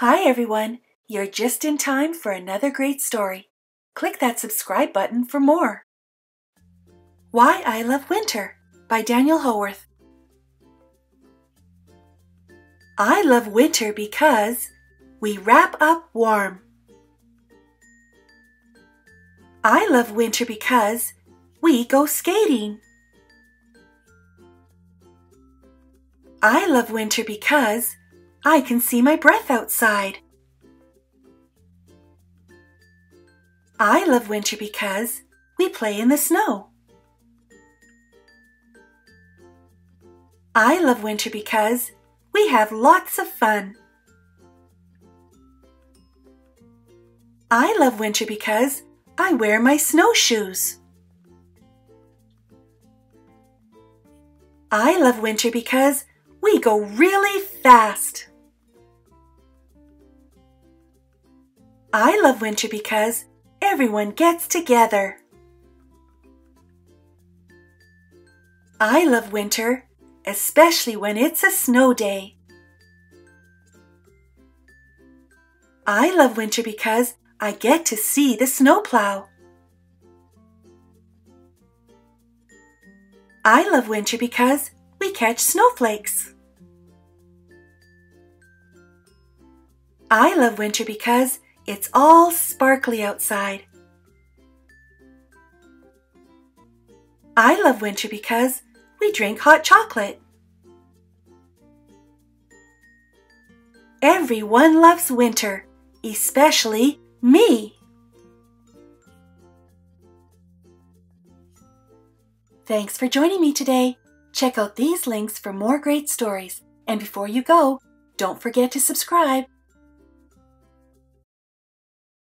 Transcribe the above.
Hi everyone, you're just in time for another great story. Click that subscribe button for more. Why I Love Winter by Daniel Howarth. I love winter because we wrap up warm. I love winter because we go skating. I love winter because I can see my breath outside. I love winter because we play in the snow. I love winter because we have lots of fun. I love winter because I wear my snowshoes. I love winter because we go really fast. I love winter because everyone gets together. I love winter, especially when it's a snow day. I love winter because I get to see the snowplow. I love winter because we catch snowflakes. I love winter because it's all sparkly outside. I love winter because we drink hot chocolate. Everyone loves winter, especially me. Thanks for joining me today. Check out these links for more great stories. And before you go, don't forget to subscribe.